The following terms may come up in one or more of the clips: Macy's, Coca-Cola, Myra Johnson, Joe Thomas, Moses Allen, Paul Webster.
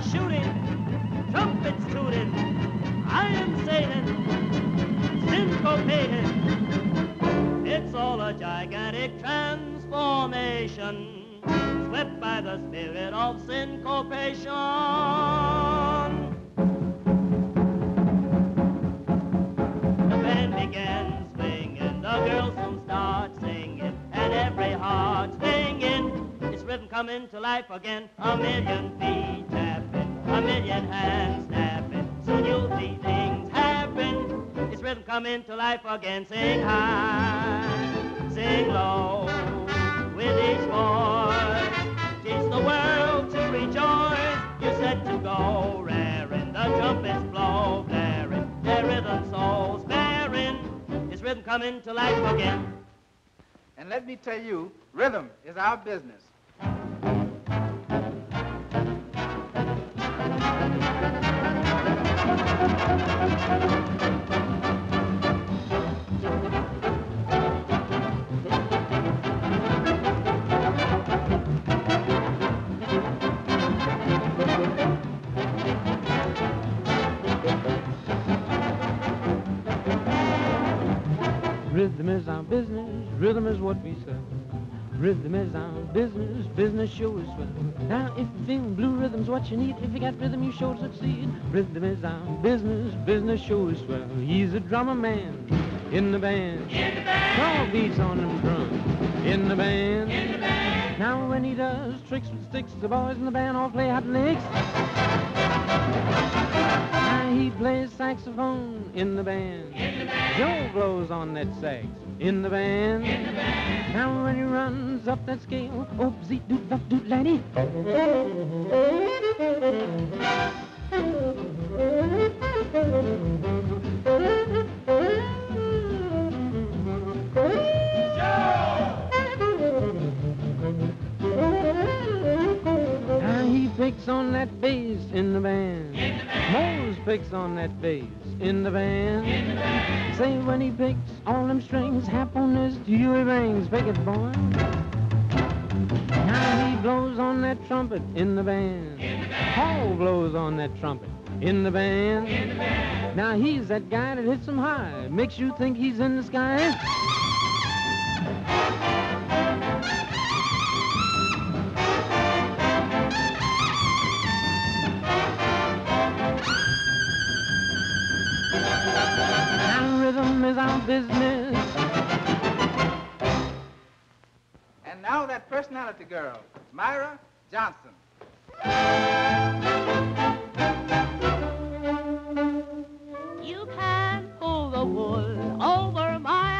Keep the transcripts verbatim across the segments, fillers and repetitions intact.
are shooting, trumpets tooting, iron sailing, syncopating. It's all a gigantic transformation, swept by the spirit of syncopation. The band began swinging, the girls soon start singing, and every heart singing. Rhythm coming to life again, a million feet tapping, a million hands snapping, soon you'll see things happen. It's rhythm coming to life again, sing high, sing low, with each voice, teach the world to rejoice. You're set to go raring, the trumpets blow blaring, their rhythm soul's bearing. It's rhythm coming to life again. And let me tell you, rhythm is our business. Rhythm is our business, rhythm is what we sell. Rhythm is our business, business sure is swell. Now if you feel blue, rhythm's what you need. If you got rhythm, you sure succeed. Rhythm is our business, business sure is swell. He's a drummer man, in the band. In the band! Call beats on them drums, in the band. In the band! Now when he does tricks with sticks, the boys in the band all play hot licks. Now he plays saxophone, in the band. In the band! Joe blows on that sax, in the band. In the band! Now when he runs up that scale, oopsie doop doop doop laddie. Now he picks on that bass in the band. In the band. Mose picks on that bass in the band. In the band. Say when he picks all them strings, happiness to you he brings. Pick it, boy. Now he blows on that trumpet in the band. In the band. Paul blows on that trumpet in the band. In the band. Now he's that guy that hits 'em high, makes you think he's in the sky. Now rhythm is our business. And now that personality girl, Myra Johnson. You can pull the wool over my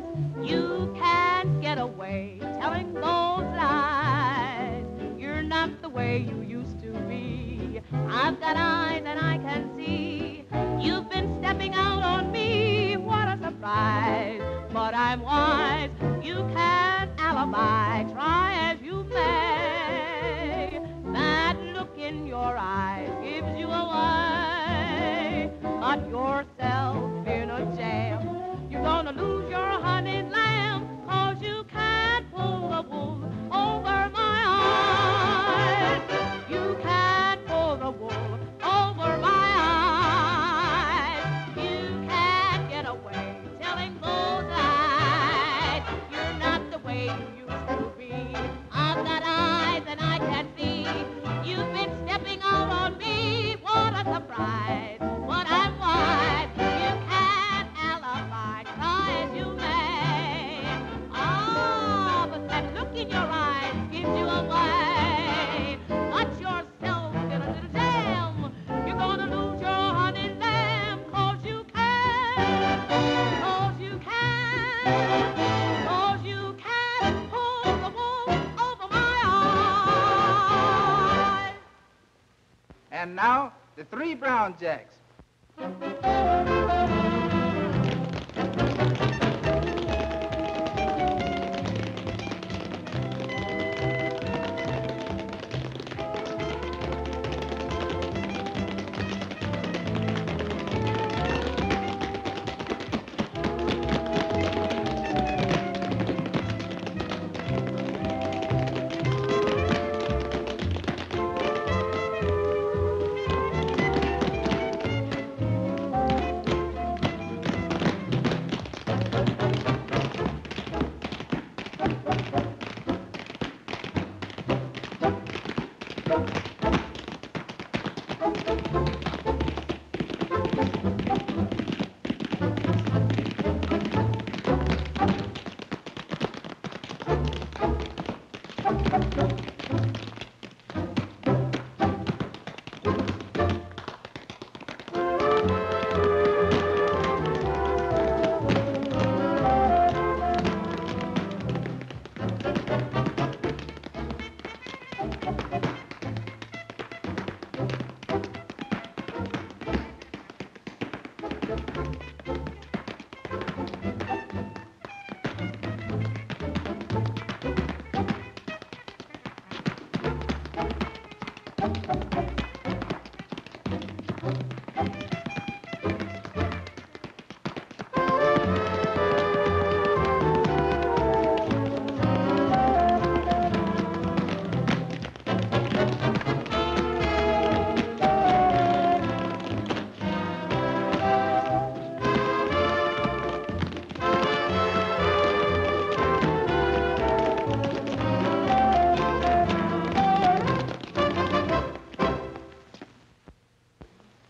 eyes. You can't get away telling those lies. You're not the way you used to be. I've got eyes and I can see. You've been stepping out on me. What a surprise. But I'm wise. You can't alibi, try as you may. That look in your eyes gives you away. But yourself in a jam. You're gonna lose your honeyed lamb, 'cause you can't pull the wool over my eyes. You can't pull the wool over my eyes. You can't get away telling those lies. You used to be. I've got eyes and I can see. You've been stepping out on me. What a surprise! What I'm wise. You can't alibi, try as you may. Ah, oh, but that look in your eyes gives you away. Watch yourself in a little jam. You're gonna lose your honey lamb, 'cause you can, 'cause you can. And now, the Three Brown Jacks.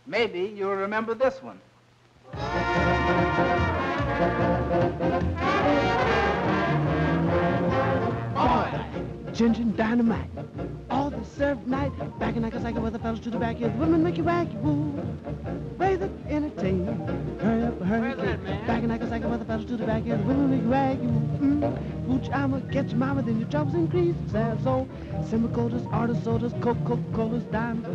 Maybe you'll remember this one. Ginger and dynamite. All the surf night. Back and I guess I go with the fellas to the backyard. The women make you wacky woo. Raise it, entertain. Hurry up, hurry up. Back and I guess I go with the fellas to the backyard. The women make you wacky woo. Mm. Pooch, I'ma get your mama, then your jobs increase. Sad soul, semicodas, artist sodas, Coca-Colas, diamonds.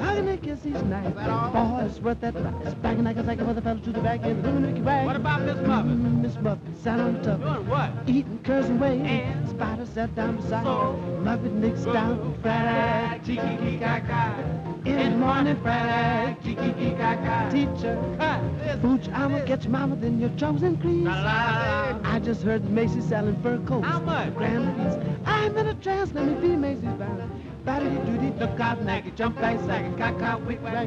How can I kiss these nights? Boy, it's worth that price. Back and I guess I go with the fellas to the backyard. The women make you wacky. What about Miss Muffet? Mm, Miss Muffet sat on the tub. Doing what? Eating curds and whey. And spiders sat down beside. So, Muppet Nick's down Friday, cheeky-kee-ka-ka. In the morning, Friday, cheeky-kee-ka-ka. Teacher, cut this. Pooch, I'ma get your mama, then your chums increase. La, la, la. I just heard Macy's selling fur coats. How much? Grandma's. I'm in a trance, let me be Macy's bound. Baddy-dee-doo-dee, look out, naggy, jump back, saggy, cock-cock, wick-wack.